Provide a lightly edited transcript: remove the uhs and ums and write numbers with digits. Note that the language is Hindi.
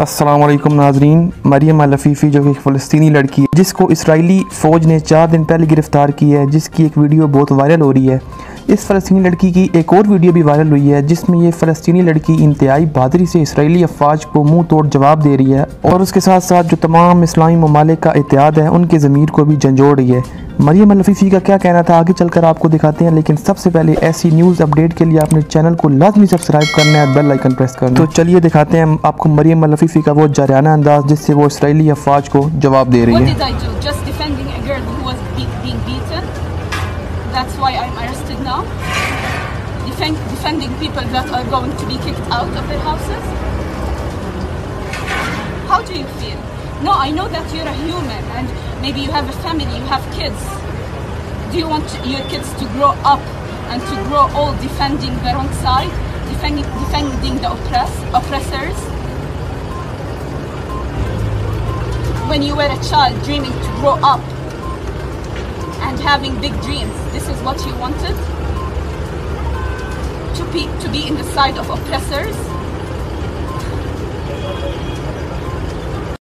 अस्सलाम वालेकुम नाजरीन। मरियम अल अफीफ़ी जो कि एक फ़लस्तीनी लड़की है जिसको इसराइली फ़ौज ने 4 दिन पहले गिरफ़्तार किया है, जिसकी एक वीडियो बहुत वायरल हो रही है। इस फ़लस्तीनी लड़की की एक और वीडियो भी वायरल हुई है जिसमें ये फ़लस्तीनी लड़की इंतहाई बहादुरी से इसराइली अफवाज को मुंह तोड़ जवाब दे रही है और उसके साथ साथ जो तमाम इस्लामी ममालिक का एतिहाद है उनके ज़मीर को भी झंझोड़ रही है। मरियम अल अफीफ़ी का क्या कहना था आगे चलकर आपको दिखाते हैं, लेकिन सबसे पहले ऐसी न्यूज़ अपडेट के लिए आपने चैनल को लाजमी सब्सक्राइब करना है, बेल आइकन प्रेस करना है। तो चलिए दिखाते हैं आपको मरियम अल अफीफ़ी का वो जारियाना अंदाज जिससे वो इसराइली अफवाज को जवाब दे रही है। No, I know that you're a human and maybe you have a family, you have kids. Do you want your kids to grow up and to grow old defending the wrong side, defending the oppressors? When you were a child dreaming to grow up and having big dreams, this is what you wanted? To be in the side of oppressors?